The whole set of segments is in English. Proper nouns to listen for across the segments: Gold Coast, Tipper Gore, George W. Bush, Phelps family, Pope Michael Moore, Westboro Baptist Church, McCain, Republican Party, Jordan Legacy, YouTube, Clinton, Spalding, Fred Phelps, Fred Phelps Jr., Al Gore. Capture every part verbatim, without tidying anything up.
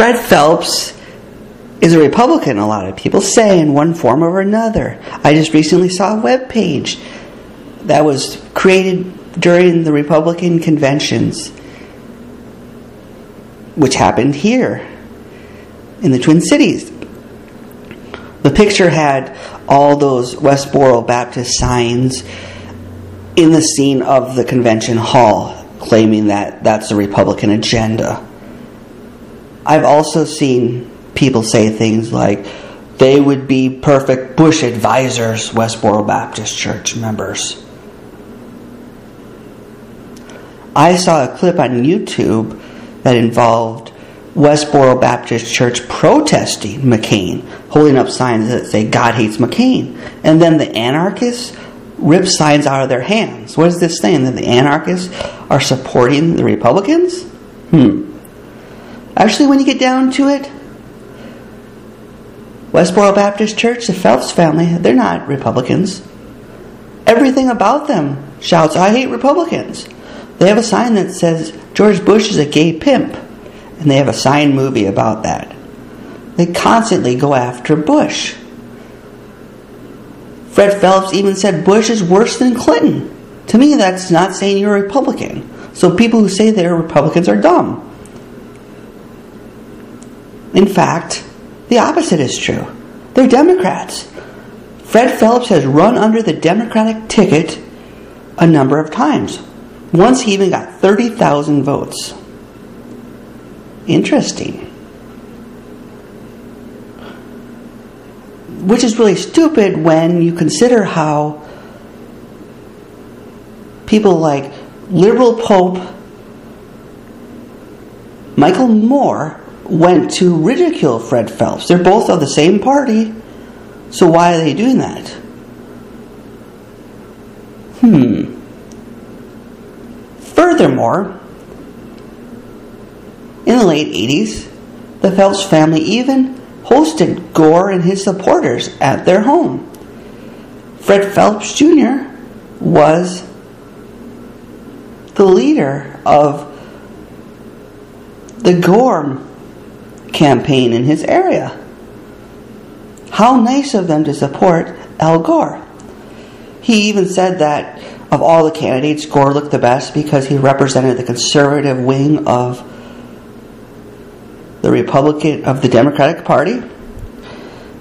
Fred Phelps is a Republican, a lot of people say, in one form or another. I just recently saw a web page that was created during the Republican conventions, which happened here in the Twin Cities. The picture had all those Westboro Baptist signs in the scene of the convention hall, claiming that that's the Republican agenda. I've also seen people say things like, they would be perfect Bush advisors, Westboro Baptist Church members. I saw a clip on YouTube that involved Westboro Baptist Church protesting McCain, holding up signs that say, God hates McCain. And then the anarchists rip signs out of their hands. What is this thing? That the anarchists are supporting the Republicans? Hmm. Actually, when you get down to it, Westboro Baptist Church, the Phelps family, they're not Republicans. Everything about them shouts, I hate Republicans. They have a sign that says, George Bush is a gay pimp. And they have a signed movie about that. They constantly go after Bush. Fred Phelps even said Bush is worse than Clinton. To me, that's not saying you're a Republican. So people who say they're Republicans are dumb. In fact, the opposite is true. They're Democrats. Fred Phelps has run under the Democratic ticket a number of times. Once he even got thirty thousand votes. Interesting. Which is really stupid when you consider how people like liberal Pope Michael Moore went to ridicule Fred Phelps. They're both of the same party, so why are they doing that? Hmm. Furthermore, in the late eighties, the Phelps family even hosted Gore and his supporters at their home. Fred Phelps Junior was the leader of the Gore campaign in his area. How nice of them to support Al Gore. He even said that of all the candidates, Gore looked the best because he represented the conservative wing of the Republican of the Democratic Party.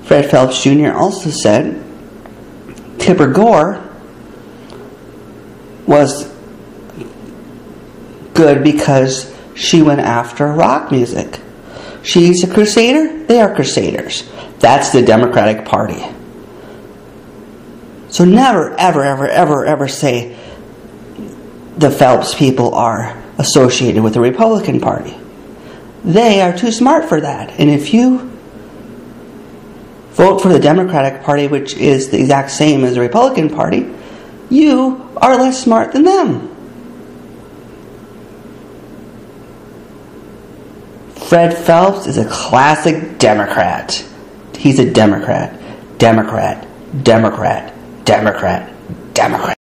Fred Phelps Junior also said Tipper Gore was good because she went after rock music. She's a crusader, they are crusaders. That's the Democratic Party. So never, ever, ever, ever, ever say the Phelps people are associated with the Republican Party. They are too smart for that. And if you vote for the Democratic Party, which is the exact same as the Republican Party, you are less smart than them. Fred Phelps is a classic Democrat. He's a Democrat, Democrat, Democrat, Democrat, Democrat.